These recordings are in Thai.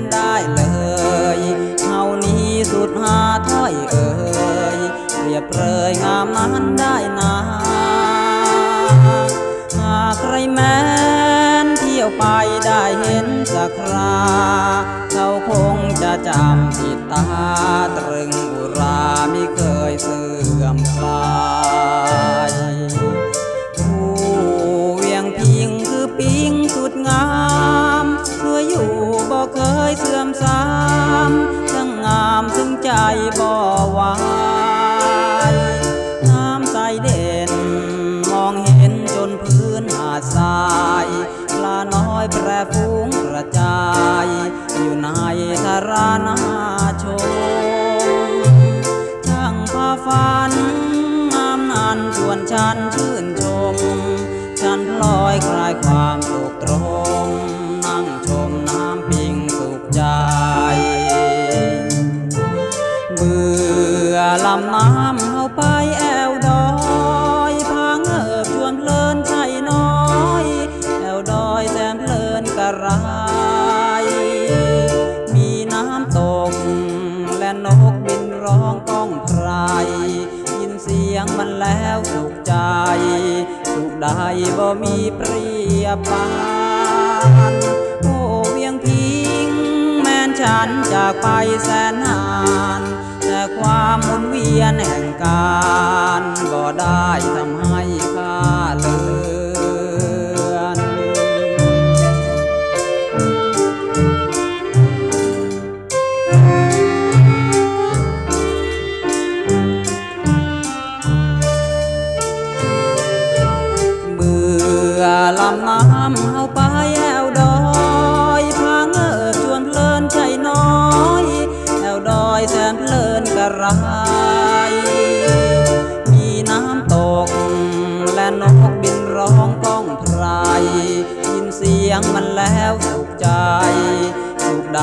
นได้เลยเฮานี้สุดหาถ้อยเอ่ยเปรียบเปรยงามนั้นได้นาหากใครแม้นเที่ยวไปได้เห็นสักคราเขาคงจะจำติดตาตรึงอุรามิเคยเสื่อมคลายผู้เวียงพิงคือปิงสุดงามเพื่ออยู่บ่เคยเสื่อมสามทั้งงามทั้งใจบ่วายน้ำใสเด่นมองเห็นจนพื้นหาดทรายปลาน้อยแปรฟุ้งกระจายอยู่ในทารานาชมช่างพาฝันงามนั้นส่วนฉันชื่นชมฉันลอยคลายความตกตรมนั่งชมน้ำปิงสุขใจเบื่อลำน้ำเข้าไปแอวดอยพาเงือบชวนเพลินใจน้อยแอวดอยแสนเพลินกระไรมีน้ำตกและนกบินร้องก้องไพรยินเสียงมันแล้วสุขใจสุขใดบ่มีเปรียบปานโอ้เวียงพิงแม้นฉันจากไปแสนนานแต่ความหมุนเวียนแห่งกาลบ่ได้ทำให้ข้าเลือนเบื่อลำน้ำเอาไปแอวดอยพาเงือบชวนเพลินใจน้อยแอวดอยแสนเพลินกระไรมีน้ำตกและนกบินร้องก้องไพรยินเสียงมันแล้วสุขใจสุขใด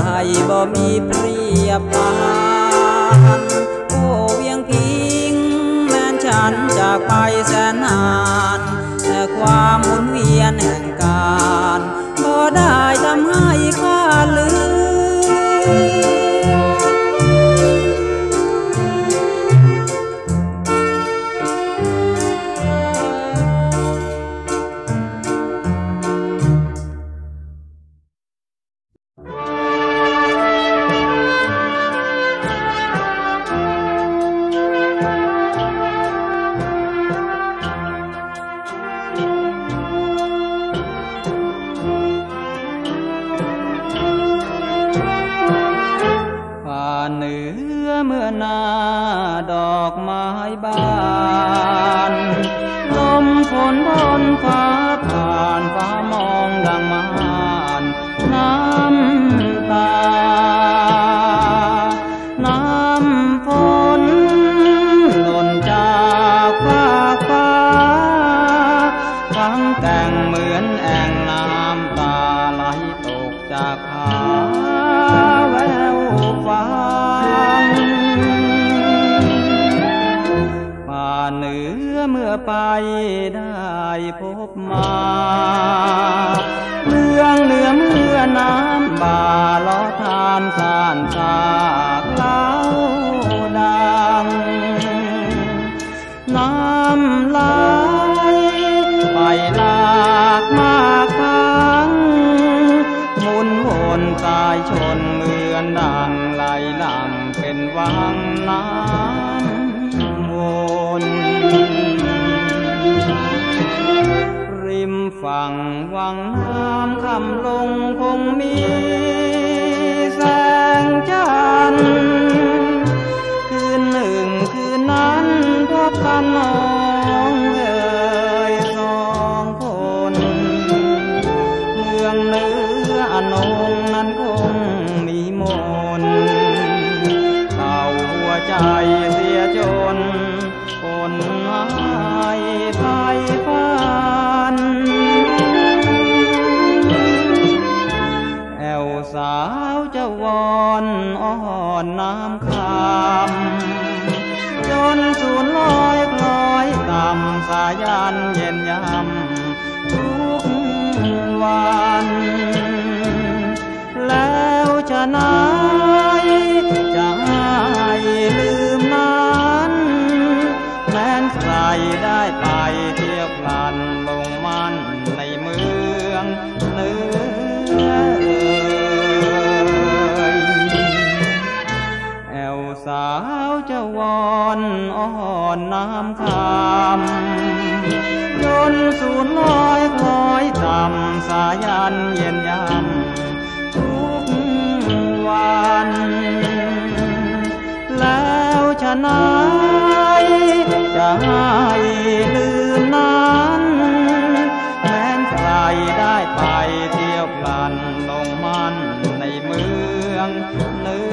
บ่มีเปรียบปานโอ้เวียงพิงแม้นฉันจากไปแสนนานแต่ความหมุนเวียนแห่งกาลบ่ได้ทำให้ข้าลืม ามคำยนต์สูญลอยคล้อยต่ำสายันเย็นยำทุกวันแล้วชะไหนจะให้ลืมนั้นแม้นใครได้ไปเที่ยวพลันลงมันในเมืองเลือ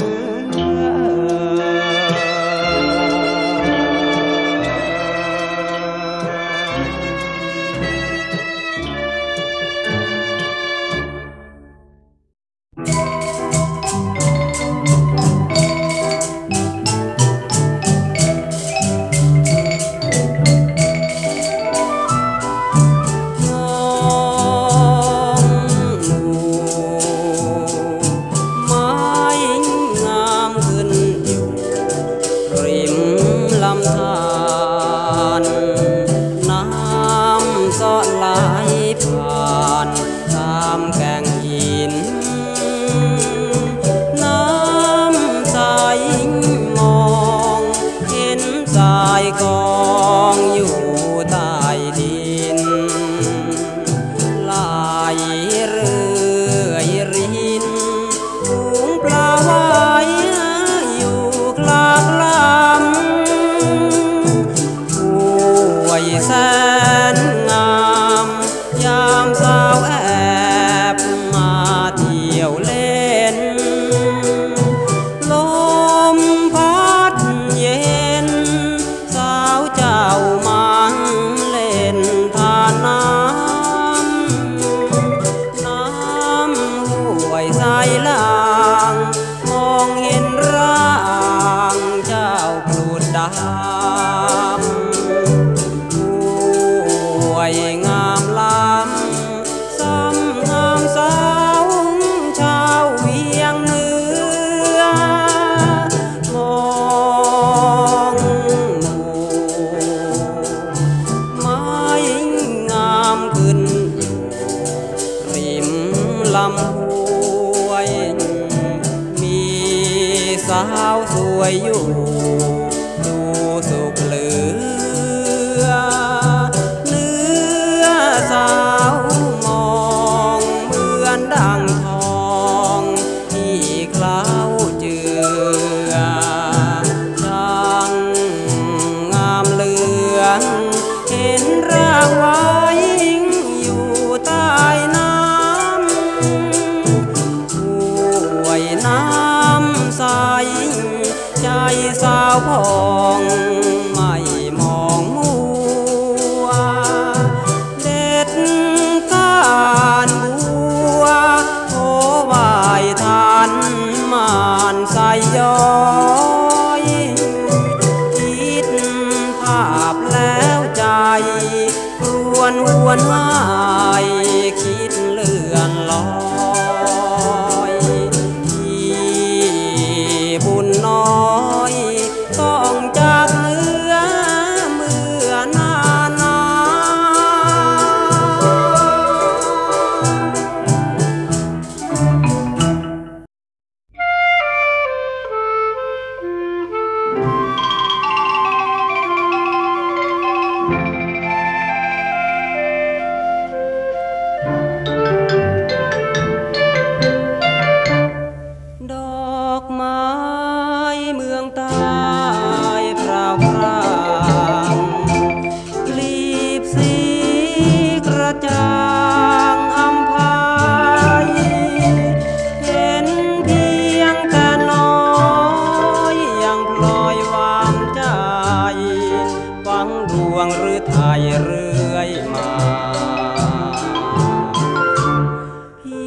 ใจพี่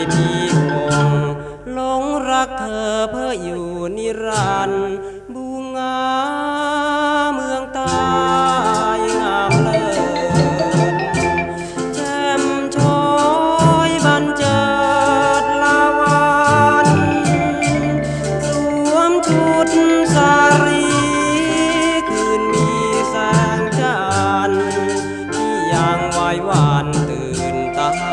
พี่คงหลงรักเธอเพื่ออยู่นิรันดร์บูงาเมืองตายงามเลิศแจ่มช้อยบรรเจิดลาวันรวมชุดสารีคืนมีแสงจันทร์ที่ยังไหวหวานตื่นตาค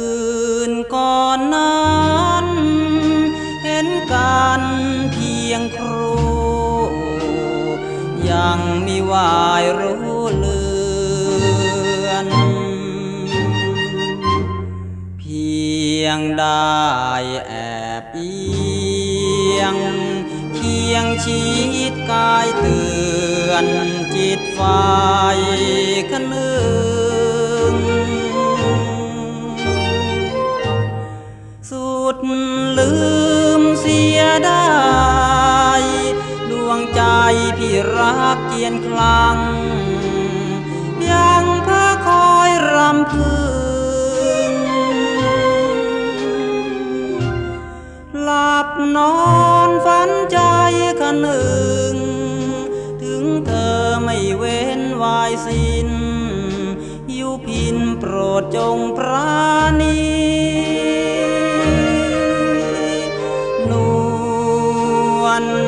ืนก่อนนั้นเห็นกันเพียงครูยังมีวายรู้เลือนเพียงได้แอบเอียงเคียงชีดกายเตือนจิตไฟกระนึงสุดลืมเสียได้ดวงใจพี่รักเกียนคลั่งยังพระคอยรำพึงหลับนอนฝันใจขนึงถึงเธอไม่เว้นวายสิ้นยุพินโปรดจงปราณี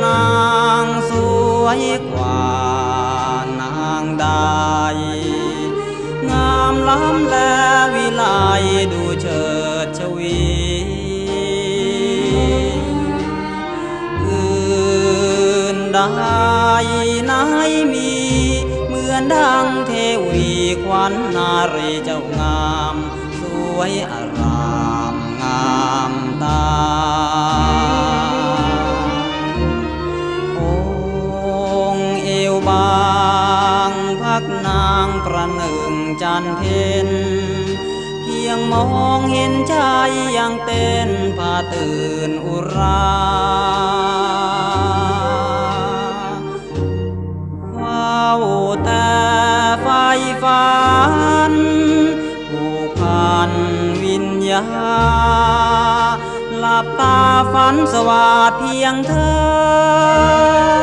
นางสวยกว่านางใดงามล้ำและวิไลดูเฉิดชวีอื่นใดไหนมีเหมือนดังเทวีขวัญนารีเจ้างามสวยอารามงามตาบางพักนางประหนึ่งจันเพ็ญเพียงมองเห็นใจยังเต้นพาตื่นอุราว้าวแต่ไฟฝันผูกพันวิญญาหลับตาฝันสวาดเพียงเธอ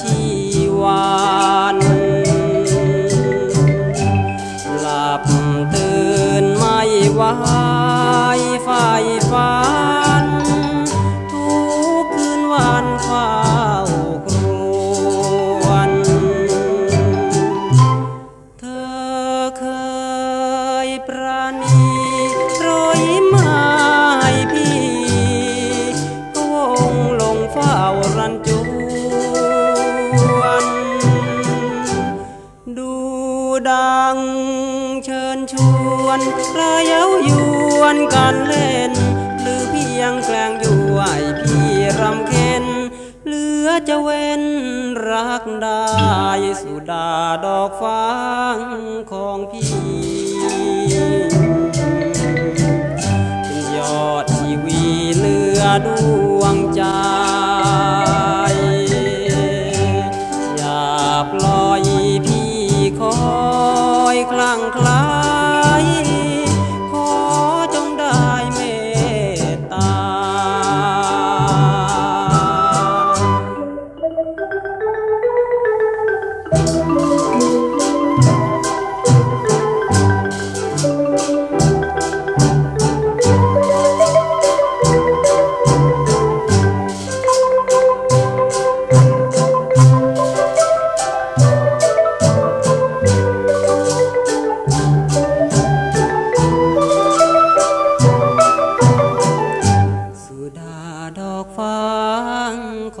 ชีวานหลับตื่นไม่ไหวไฟฝันทุกคืนวันเฝ้าครวญเธอเคยประณีรอยมาให้พี่ก็องลงเฝ้ารันจวนดูดังเชิญชวนระเย้ายวนกันเล่นหรือพี่ยังแกล้งอยู่ให้พี่รำเค็ญเหลือจะเว้นรักได้สุดาดอกฟ้าของพี่เป็นยอดชีวีเหลือดวงใจอย่าปล่อยพี่คอยคลั่งไคล้ขอจงได้เมตตา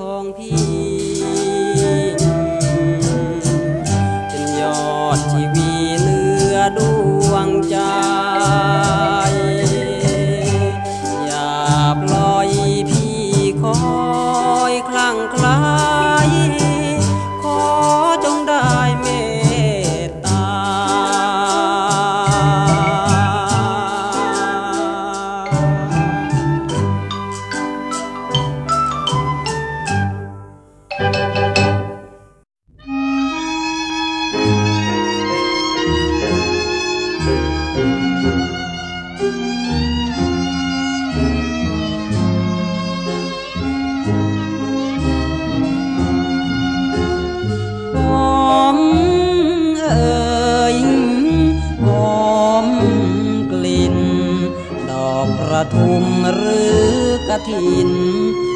ของพี่เป็นยอดชีวีเหลือดวงใจอย่าปล่อยพี่คอยคลั่งไคล้ขอจงได้เมตตาทุ่มหรือกระถิน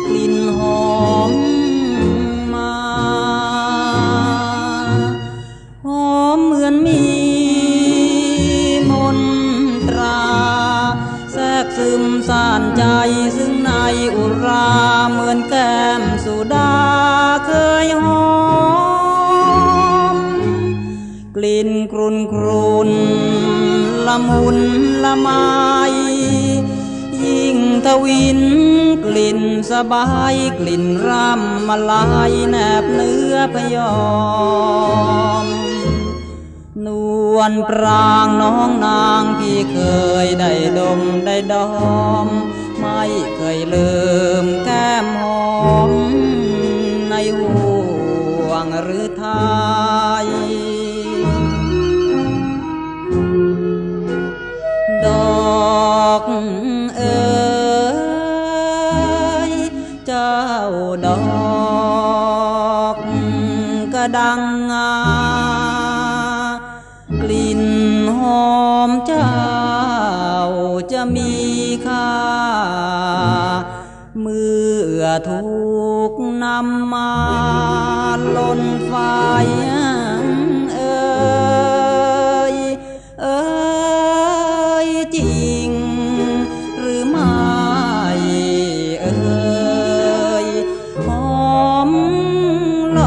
กลิ่นหอมมาหอมเหมือนมีมนตราแทรกซึมซ่านใจซึ่งในอุราเหมือนแก้มสุดาเคยหอมกลิ่นกรุ่นกรุ่นละมุนละไมยิ่งทวินกลิ่นสบายกลิ่นร่ำมาลายแนบเนื้อพยอมนวลปรางน้องนางที่เคยได้ดมได้ดมไม่เคยลืมแก้มหอมในห่วงหรือไทยดอกเอ๋ยเจ้าดอกกระดังงากลิ่นหอมเจ้าจะมีค่าเมื่อถูกนำมาล้นไฟเอ๋ยเอ๋ยจริงหรือไม่เอ๋ยหอมล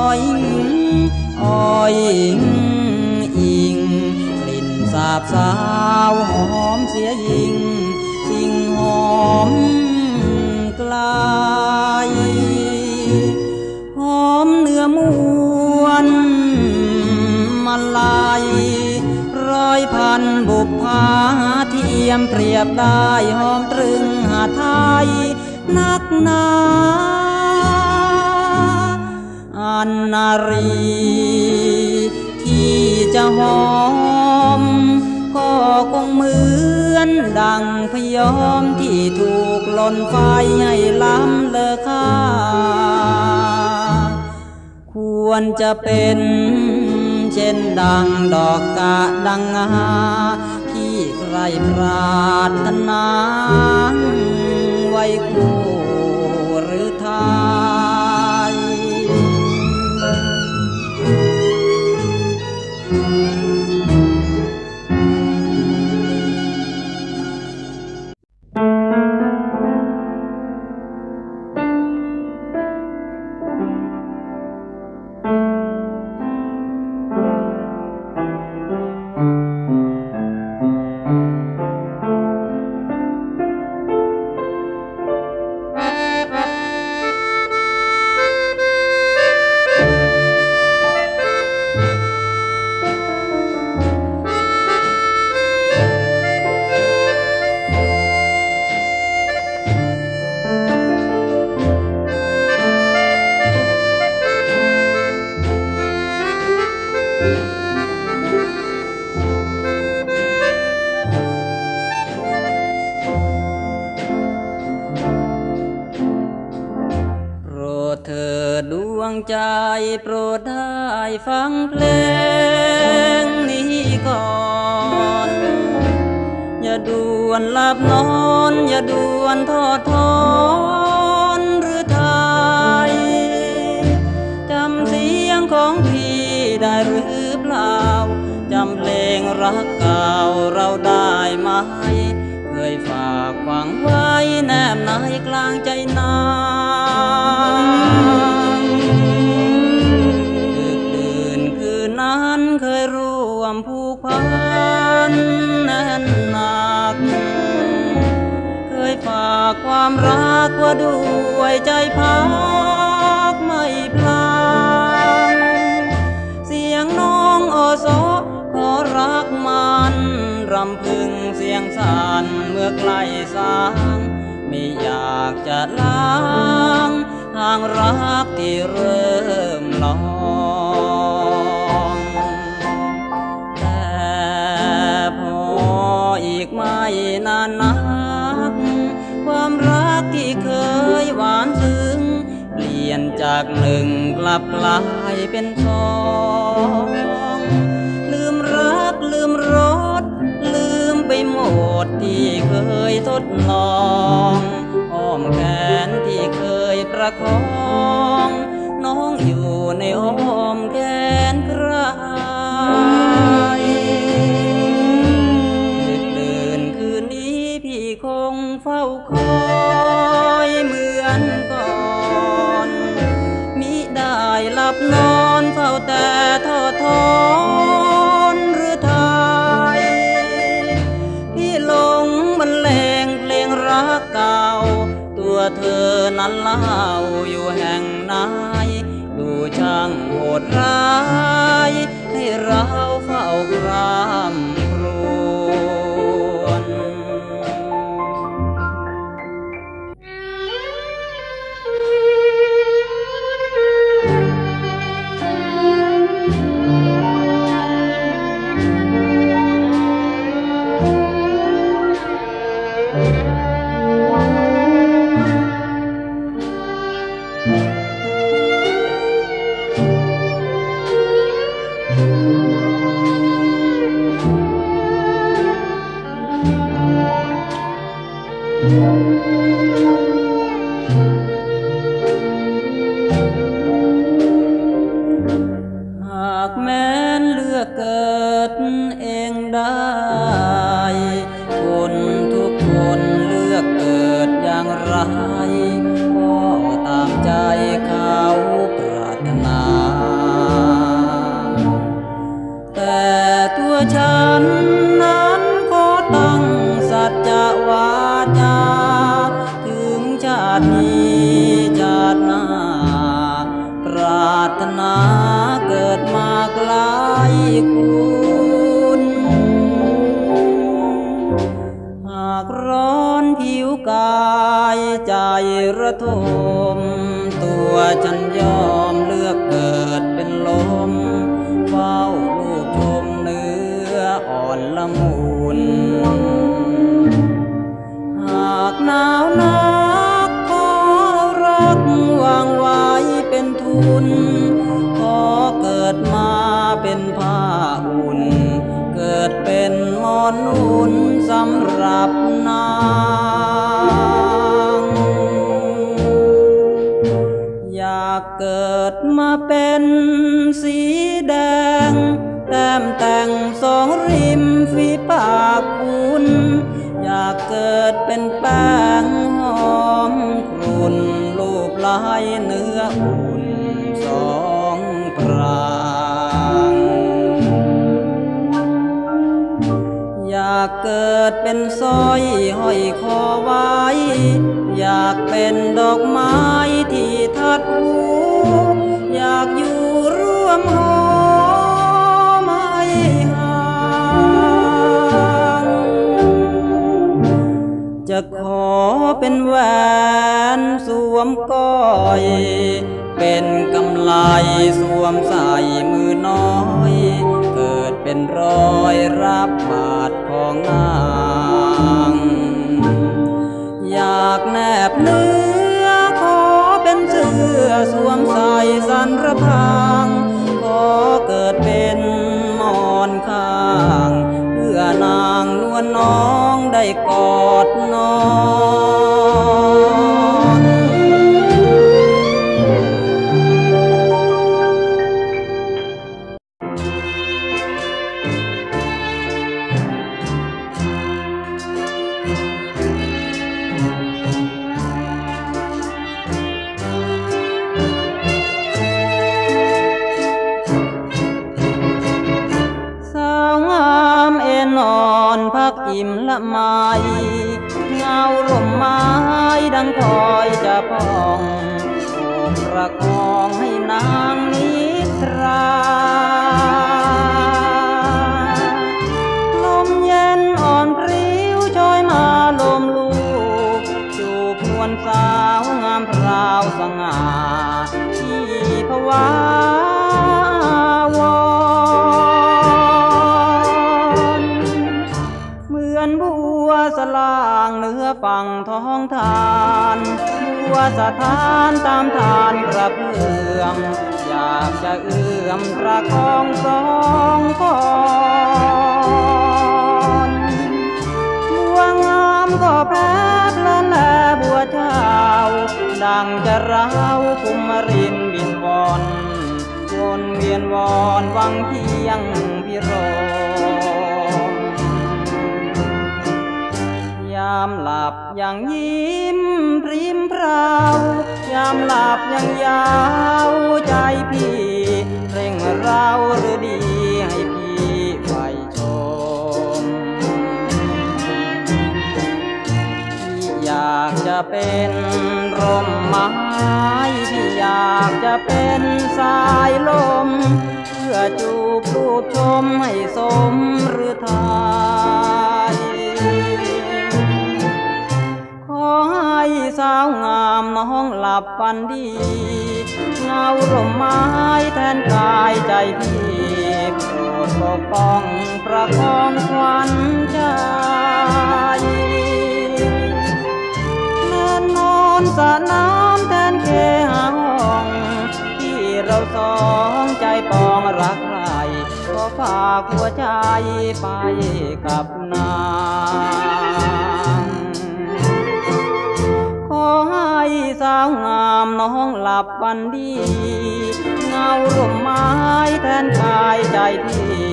อยอ้อยอิงกลิ่นสาบสาวหอมเสียยิ่งสิ่งหอมไกลหอมเนื้อมวลมาลายร้อยพันบุพภาเทียมเปรียบได้หอมตรึงหาไทยนักหนาอันนารีที่จะหอมก็คงเหมือนดังพยอมที่ถูกลนไฟให้ล้ำเลอค่า รจะเป็นเช่นดังดอกกะดังหาที่ใครปรารถนาไว้คู่หรือทายใจโปรดได้ฟังเพลงนี้ก่อนอย่าด่วนหลับนอนอย่าด่วนทอดทอนหรือไทยจำเสียงของพี่ได้หรือเปล่าจำเพลงรักเก่าเราได้ไหมเคยฝากหวังไว้แนบในกลางใจนาเคยร่วมผูกพันแน่นหนักเคยฝากความรักว่าด้วยใจพักไม่พลางเสียงน้องโอโซขอรักมันรำพึงเสียงสั่นเมื่อใกล้สางไม่อยากจะล้างทางรักที่เริ่มลอยอีกไม่นานนักความรักที่เคยหวานซึ้งเปลี่ยนจากหนึ่งกลับกลายเป็นสองลืมรักลืมรสลืมไปหมดที่เคยทดลองอ้อมแขนที่เคยประคองน้องอยู่ในอ้อมแขนใครคงเฝ้าคอยเหมือนก่อนมิได้หลับนอนเฝ้าแต่ทอดทอนหรือไทยที่หลงบรรเลงเพลงรักเก่าตัวเธอนั้นเล่าอยู่แห่งไหนดูช่างโหดร้ายให้เราเฝ้ากรำขอ อยากเกิดมาเป็นสีแดงแต้มแต่งสองริมฝีปากคุณอยากเกิดเป็นแป้งหอมกลุ่นรูปลายเนื้ออุ่นสองปรางอยากเกิดเป็นสร้อยห้อยคอไว้อยากเป็นดอกไม้ที่ทัดหูอยากอยู่ร่วมหอมไม่ห่างจะขอเป็นแหวนสวมก้อยเป็นกำไลสวมใส่มือน้อยเกิดเป็นรอยรับบาดของนางอยากแนบเนื้อขอเป็นเสื้อสวมใส่สันระพางขอเกิดเป็นมอนข้างเพื่อนางนวลน้องได้กอดน้องอิ่มละไมเงาร่มไม้ดังคอยจะพองประคองให้นางนิทราลมเย็นอ่อนพริ้วช่วยมาลมลูกจูบนวลสาวงามพราวสง่าที่ภวาวสลางเนื้อฝั่งท้องทานบัวสะท้านตามทานกระเพื่อมอยากจะเอื้อมประคองสองคอนบัวงามก็แพร่เพลินแลบัวเจ้าดังจะร้าวกุมรินบินวอนวนเวียนวอนวังเพียงพิโรยามหลับยังยิ้มพริ้มพราวยามหลับยังยาวใจพี่เร่งเราหรือดีให้พี่ไปชมพี่อยากจะเป็นร่มไม้พี่อยากจะเป็นสายลมเพื่อจูบรูปชมให้สมหรือทายขอให้สาวงามน้องหลับฝันดีเงาร่มไม้แทนกายใจพี่โปรดปกป้องประคองขวัญใจเนินนอนสระน้ำแทนเคหะห้องที่เราสองใจปองรักใครขอฝากหัวใจไปกับนางขอให้สาวงามน้องหลับฝันดีเงาร่มไม้แทนกายใจพี่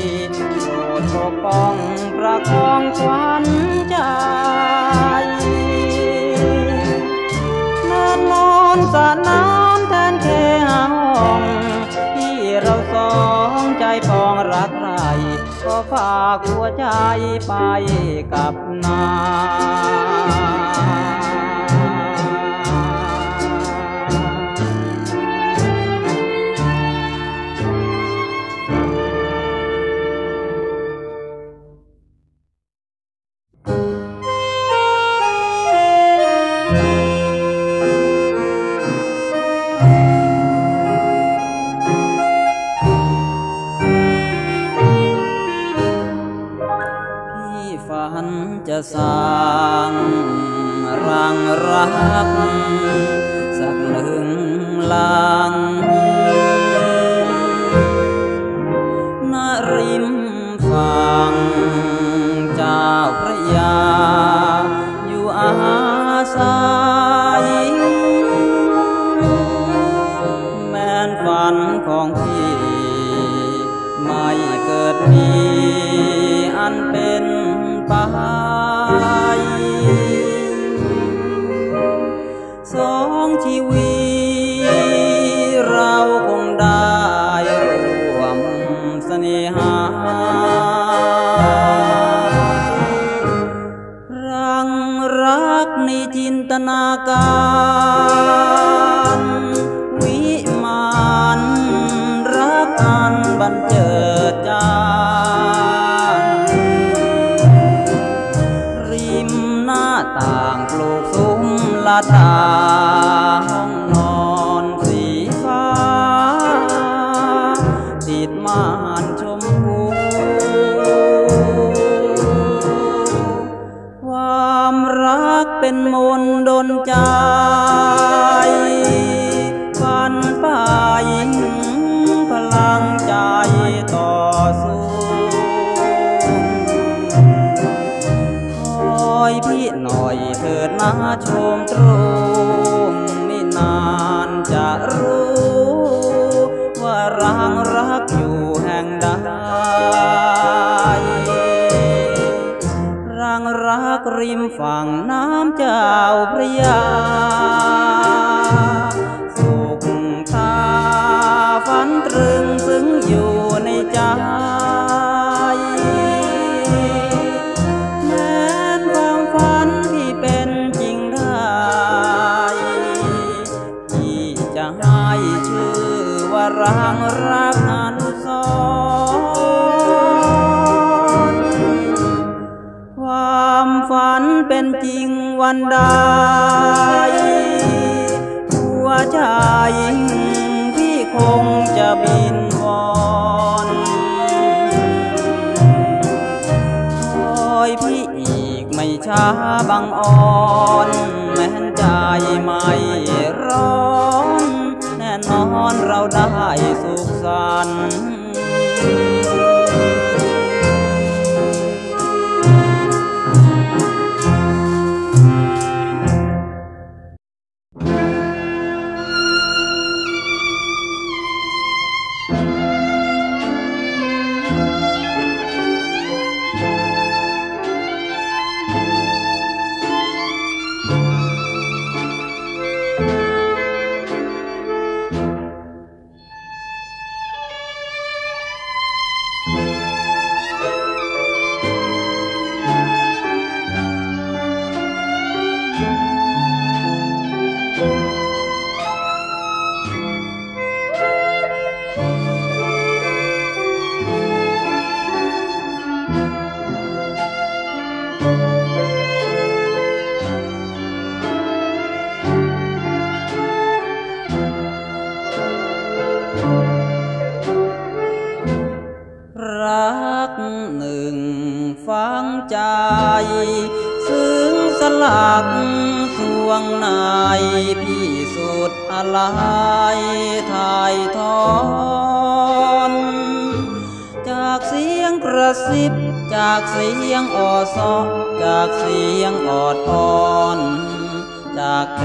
โปรดปกป้องประคองขวัญใจเนินนอนสระน้ำแทนเคหะห้องที่เราสองใจปองรักใครก็ฝากหัวใจไปกับนางจะสร้าง ของพี่ไม่เกิดมีอันเป็นไปสองชีวิตเราคงได้ร่วมเสน่หารักในจินตนาการวิมานรักกันบันเจิดจานริมหน้าต่างปลูกซุ้มละตาห้องนอนสีฟ้าติดม่านชมพูความรักเป็นมนต์ดลใจฝันไปพลังใจต่อสู้คอยพี่หน่อยเถิดนะชมตรงไม่นานจะรู้ว่าร่างรักอยู่แห่งใดรักริมฝั่งน้ำเจ้าพระยาสุขตาฝันตรึงซึ้งอยู่ในใจแม้ความฝันที่เป็นจริงได้ที่จะให้ชื่อว่าร่างรักอนุสรณ์ความฝันเป็นจริงวันใดหัวใจพี่คงจะบินวอนคอยพี่อีกไม่ช้าบังอ่อนแม้นใจไม่ร้อนแน่นอนเราได้สุขสันต์ซึ้งสลักสวงในพี่สุดอะไรถ่ายทอนจากเสียงกระซิบจากเสียงอ่อซอจากเสียงออดอ่อนจากแข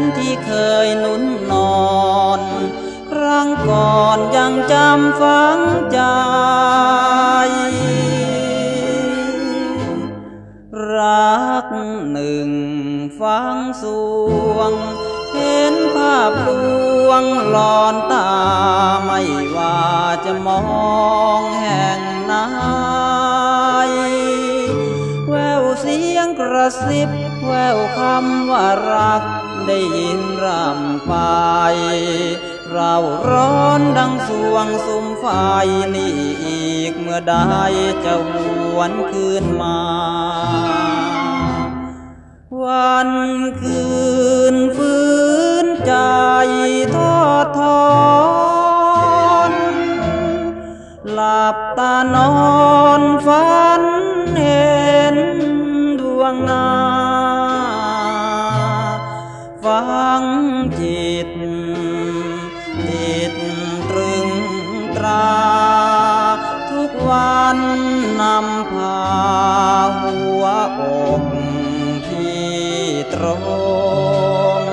นที่เคยนุ่นนอนครั้งก่อนยังจำฝังใจรักหนึ่งฟังสวงเห็นภาพลวงหลอนตาไม่ว่าจะมองแห่งไหนแววเสียงกระซิบแววคำว่ารักได้ยินร่ำไปเราร้อนดังสวงสุมไฟนี่อีกเมื่อใดจะหวนคืนมาวันคืนฟื้นใจทอดทอนหลับตานอนฝันเห็นดวงนาฟังจิตติดตรึงตราทุกวันนำพาหัวอกที่ตรง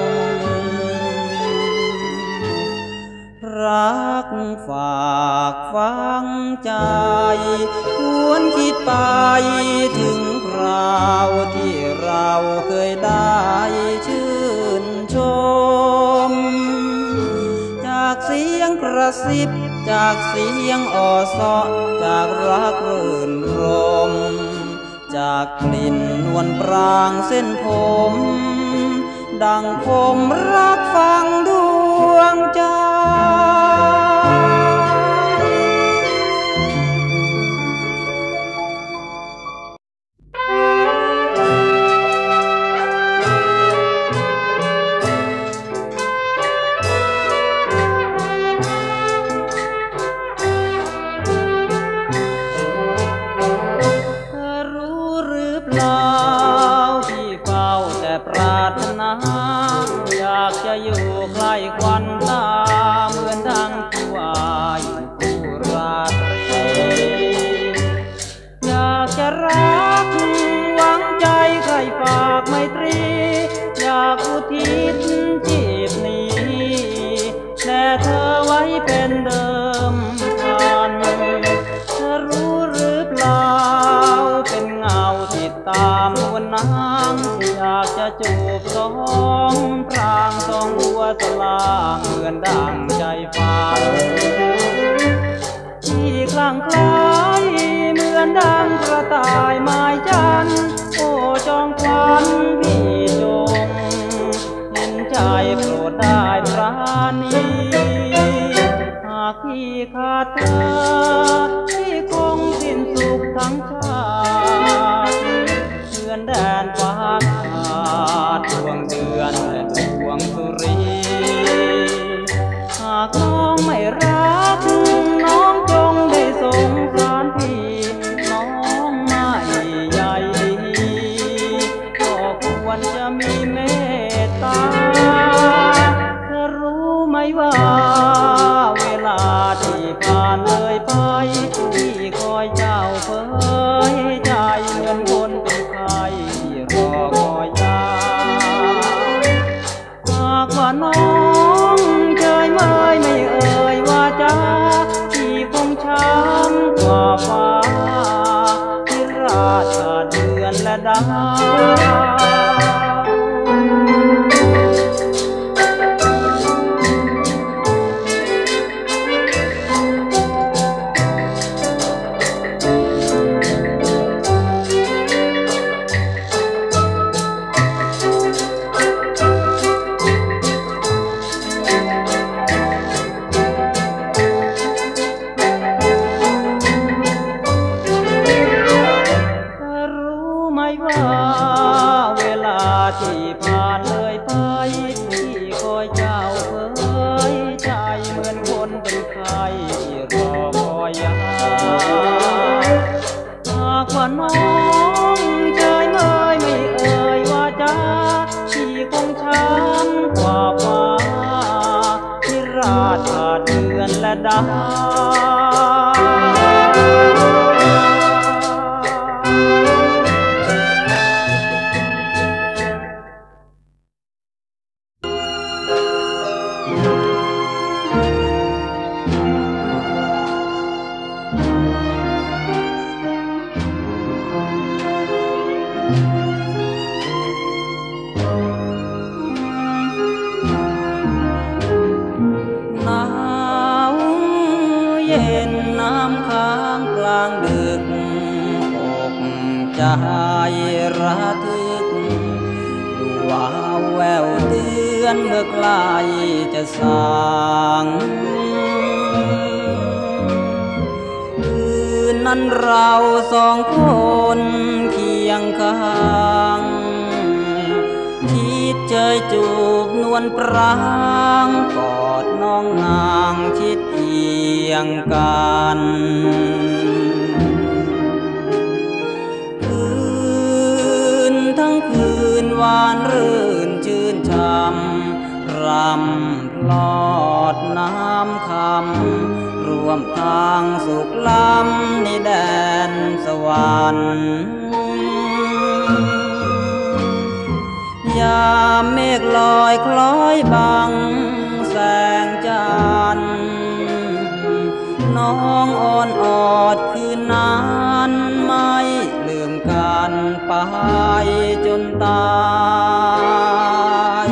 รัก ฝากฟังใจหวนคิดไปถึงคราวที่เราเคยได้ชื่นชมจากเสียงกระซิบจากเสียงอ่อเสาะจากรักรื่นรมจากกลิ่นนวลปรางเส้นผมดังผมรักฟังดวงใจจูบสองพรางสองหัวสลางเหมือนดังใจฝันที่คลั่งคล้ายเหมือนดังกระต่ายหมายจันโอ้จองควันพี่จงเห็นใจโปรดได้ปราณีหากพี่ขาดเธอที่คงสิ้นสุขทั้งชาติเหมือนแดนฟ้าดวงเดือนและดวงสุรีหากน้องไม่รักน้องจงได้สงสารพี่น้องไม่ใหญ่ดีก็ควรจะมีเมตตาเธอรู้ไหมว่าเวลาที่ผ่านเลยไปที่คอยเจ้าเผยใจเหมือนคนเป็นใครที่รอคอยยาว่าน้องเฉยเมยไม่เอ่ยว่าจะที่คงช้ำกว่าฟ้าที่ราชาเดือนและดาวเราสองคนเคียงข้างคิดเจยจูบนวลปรางกอดน้องนางคิดเคียงกันคืนทั้งคืนหวานรื่นชื่นช่ำรำพลอดน้ำคำรวมทางสุขล้ำในแดนสวรรค์ยามเมฆลอยคล้อยบังแสงจันทร์ น้องอ่อนออดคืนนั้นไม่ลืมกันไปจนตาย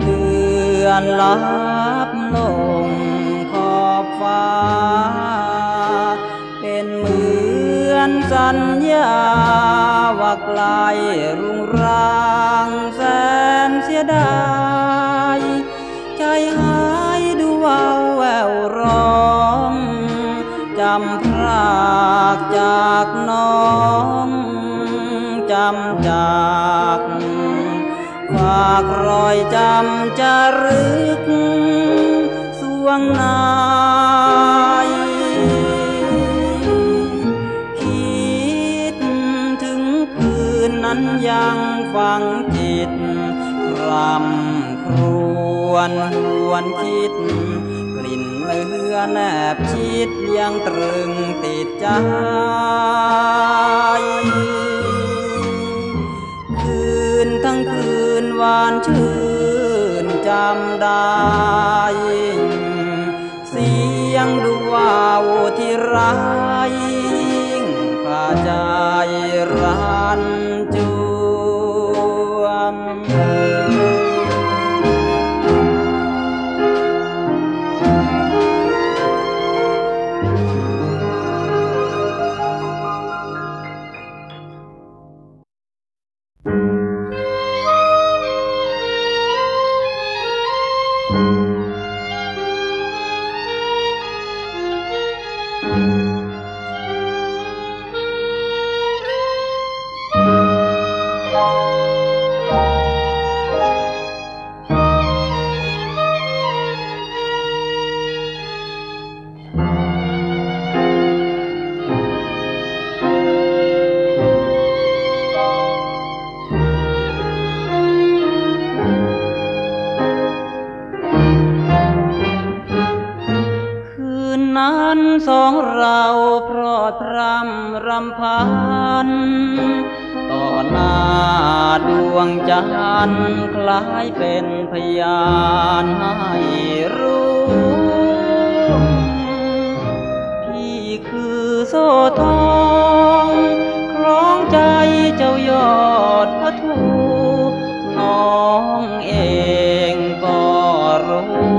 เลือนลับลงขอบฟ้าเป็นเหมือนสัญญาว่าไกลรุ่งรางแสนเสียดายใจหายดูวาวแววร้องจำพรากจากน้องจำจากฝากรอยจำจารึกสวงนายคิดถึงคืนนั้นยังฝังจิตรำครวญหวนคิดกลิ่นเลือแนบชิดยังตรึงติดใจทั้งคืนหวานชื่นจำได้เสียงดูว่าวที่ร้ายยิ่งพาใจร้านจวมสองเราพรอดพรำรำพันต่อหน้าดวงจันทร์คล้ายเป็นพยานให้รู้พี่คือโซ่ทองคล้องใจเจ้ายอดพระทูน้องเองก็รู้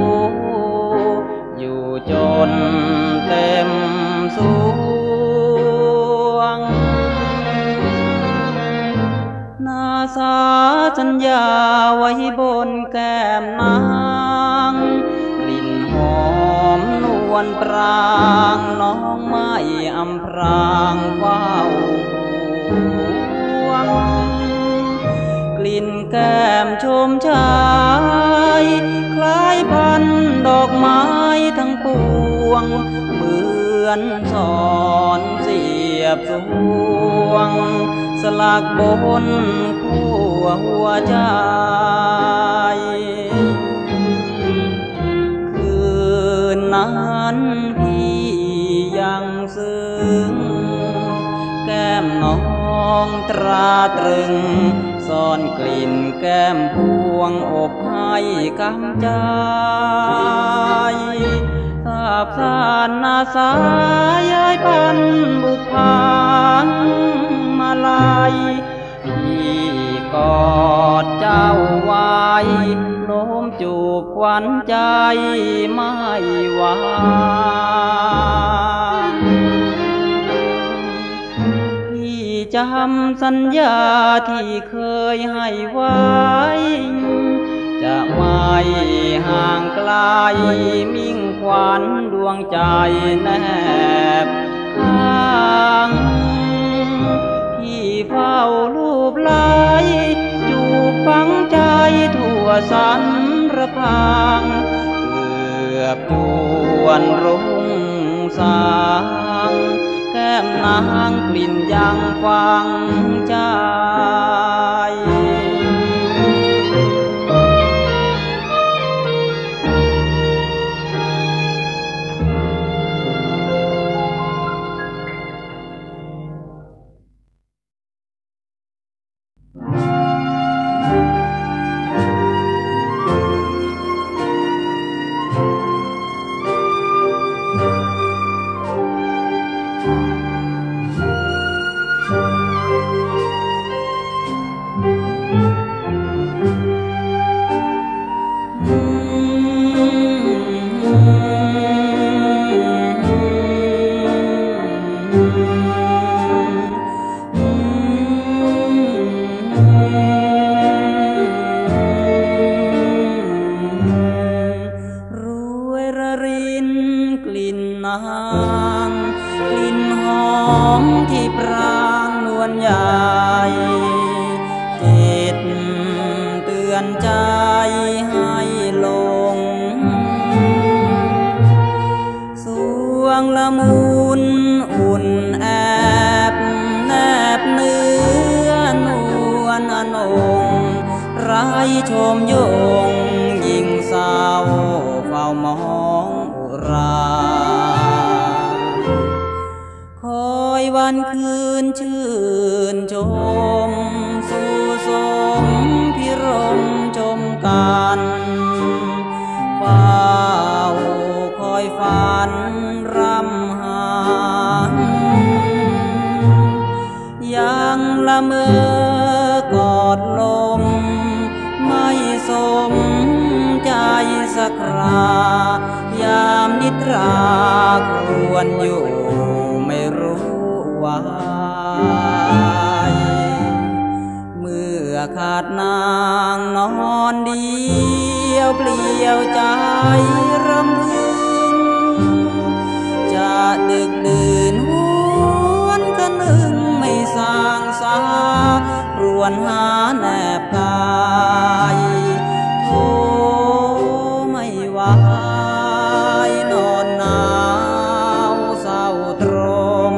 อยู่จนเต็มสวงนาสาสัญญาไว้บนแก้มนางกลิ่นหอมนวลปรางน้องไม่อำพรางเฝ้าหวังกลิ่นแก้มชมชายคล้ายพันดอกไม้ทั้งปวงเหมือนสอนเสียบสวงสลักบนคู่หัวใจคืนนั้นพี่ยังซึ้งแก้มน้องตราตรึงซ่อนกลิ่นแก้มพวงอบให้กำใจสาบสานนาสายายพันบุพานมาลายที่กอดเจ้าไว้โน้มจูบหวานใจไม่หวานที่จำสัญญาที่เคยให้ไว้จะไม่ห่างไกลมิ่งขวัญดวงใจแนบข้างพี่เฝ้าลูบไล้จูบฝังใจทั่วสรรพังเกือบจวนรุ่งสางแก้มนางกลิ่นยังฟังใจ างกลิ่นหอมที่ปรางนวลใหญ่จิตเตือนใจให้หลงสวงละมุนอุ่นแอบแนบเนื้อนวลอนงไร้ชมยงยิ่งเศร้าเฝ้ามองอุราคอยวันคืนชื่นชมสู่สมพิรมชมกันเฝ้าคอยฝันรำหานยังละเมอกอดลมไม่สมใจสักครายามนิทราครวญอยู่ไม่รู้วายเมื่อขาดนางนอนเดียวเปลี่ยวใจรำพึงจะดึกดื่นหวนกันนึงไม่สางสาครวญหาแนบกายโอ้ไม่ไหวนอนหนาวเศร้าตรง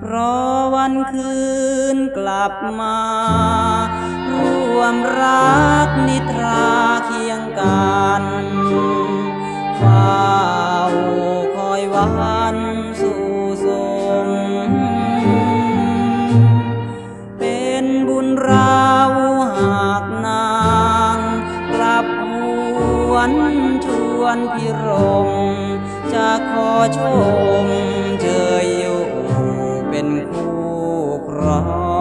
เพราะวันคืนกลับมาร่วมรักนิทราเคียงกันเฝ้าคอยวันสู่สมเป็นบุญเราหากนางกลับหวนชวนพิรมจะขอชมเชยอยู่เป็นคู่ครอง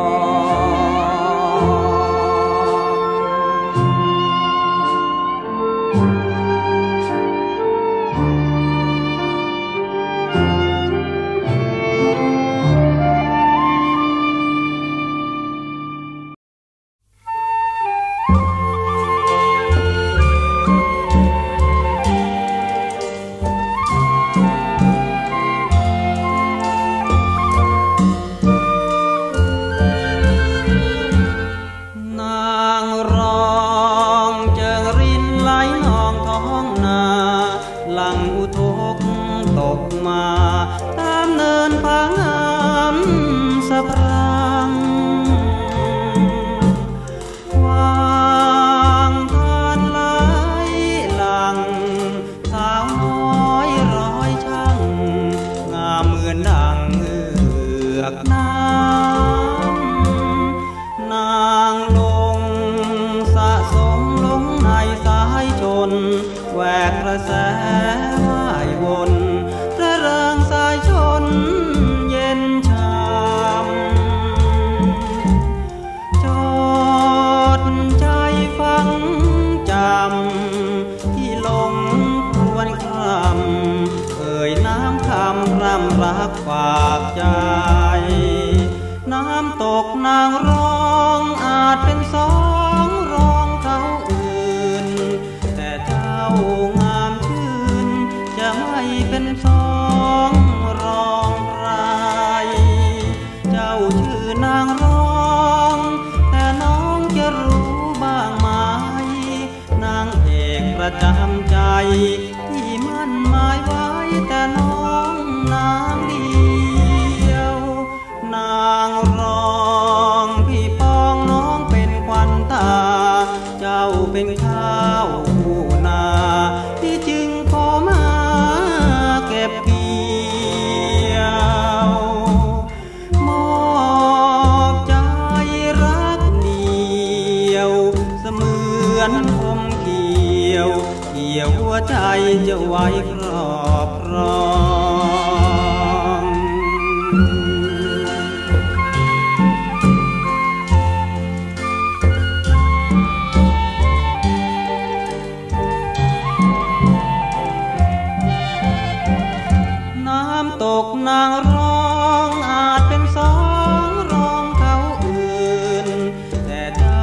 ฝากใจน้ำตกนางร้องอาจเป็นสองร้องเขาอื่นแต่เจ้างามชื่นจะไม่เป็นสองร้องไรเจ้าชื่อนางร้องแต่น้องจะรู้บ้างไหมนางเอกประจำใจที่มั่นหมายไว้แต่น้องนางร้องพี่ป้องน้องเป็นควันตาเจ้าเป็นข้าวผู้นาที่จึงขอมาเก็บเกี่ยวมอบใจรักเหนียวเสมือนคมเกี่ยวเกี่ยวหัวใจจะไว้ครอบครองนางร้องอาจเป็นสองร้องเขาอื่นแต่เจ้า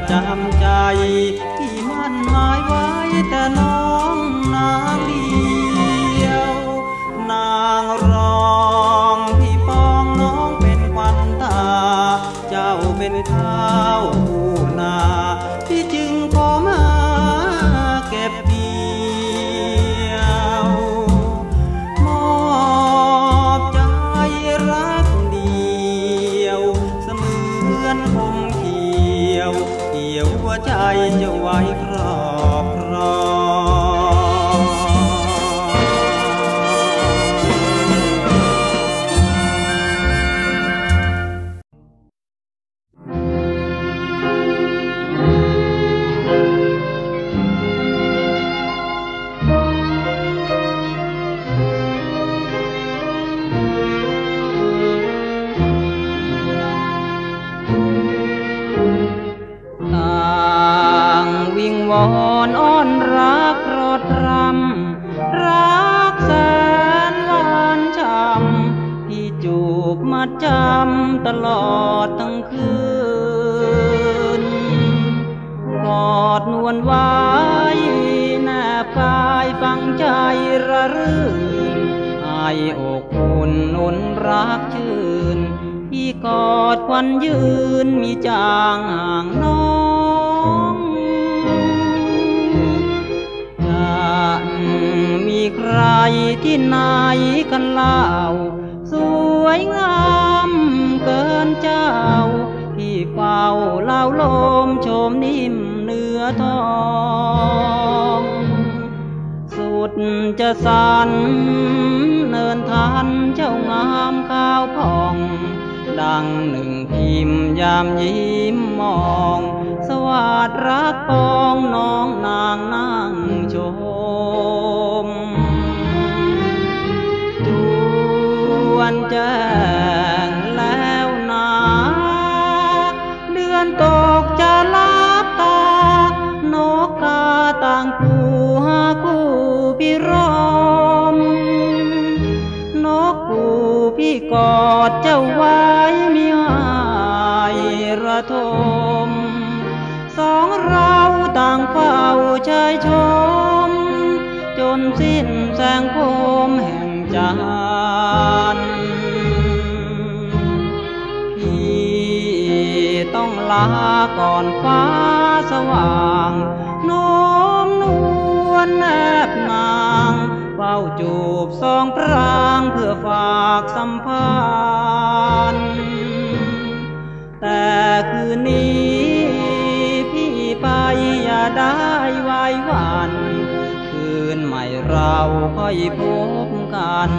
ประจำใจที่มั่นหมายไว้แต่น้องนางเดียวนางรองพี่ป้องน้องเป็นขวัญตาเจ้าเป็นข้าวผู้นาที่จึงขอมาเก็บเกี่ยวมอบใจรักเดียวเสมือนคมเกี่ยวหัวใจจะไว้ครอบครองอ้อนรักโปรดรำรักแสนหวานช้ำที่จูบมาจำตลอดทั้งคืนกอดนวลไว้แนบกายฟังใจระรื่นไออกอุ่นนุ่นรักชื่นที่กอดควันยืนมีจางห่างน้องมีใครที่ไหนกันเล่าสวยงามเกินเจ้าที่เฝ้าเล่าลมชมนิ่มเนื้อทองสุดจะสันเนินทันเจ้างามข้าวพองดังหนึ่งพิมพ์ยามยิ้มมองสวัสดิ์รักปองน้องนางนั่งชมจวนแจ้งแล้วนะเดือนตกจะลับตานกกาต่างคู่หาคู่พี่ร้องนกคู่พี่กอดเจ้าไว้มีอายระทมสองเราต่างเฝ้าใจชมจนสิ้นแสงโคมแห่งจันทร์พี่ต้องลาก่อนฟ้าสว่างโน้มนวลแนบนางเฝ้าจูบสองพรางเพื่อฝากสัมพันธ์แต่คืนนี้ไปอย่าได้ไว้วันคืนใหม่เราค่อยพบกัน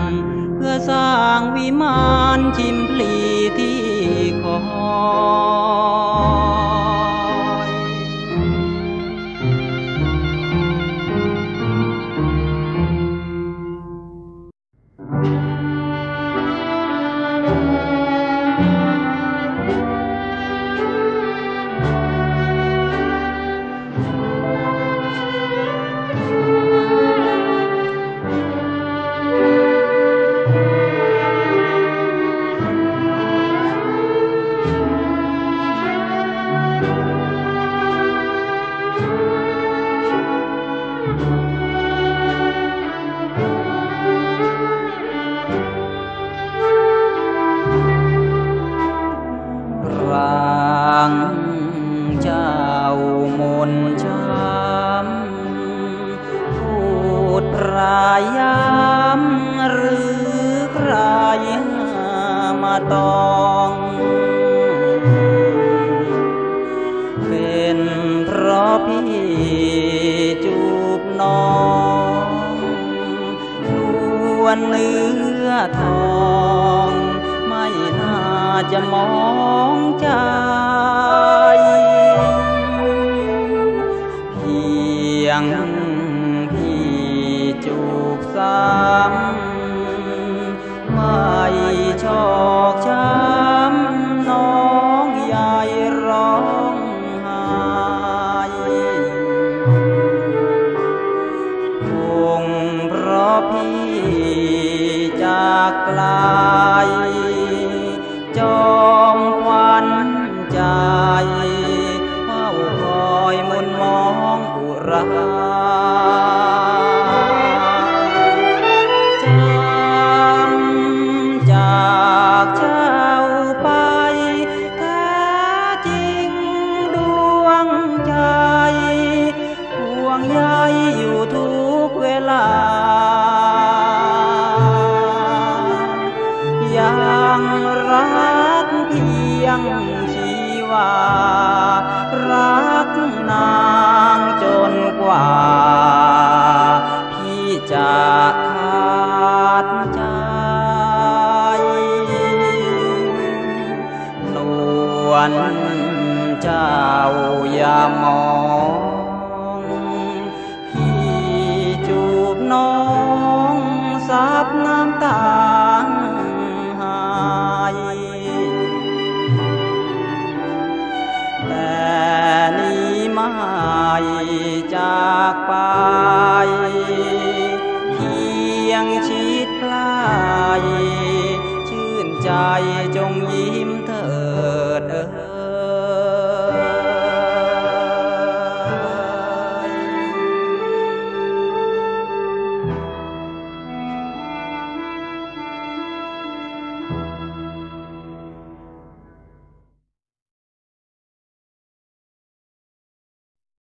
เพื่อสร้างวิมานชิมพลีที่คอยเนื้อทองไม่น่าจะมองใจเพียงพี่จูบซ้ำไม่ชอกช้ำน้องยายร้องไห้คงเพราะพี่จากไกลจอมควันใจเฝ้า งชีวารักนางจนกว่าพี่จะขาดใจล้วนเจ้าอย่ามองพี่จูบน้องซับน้ำตา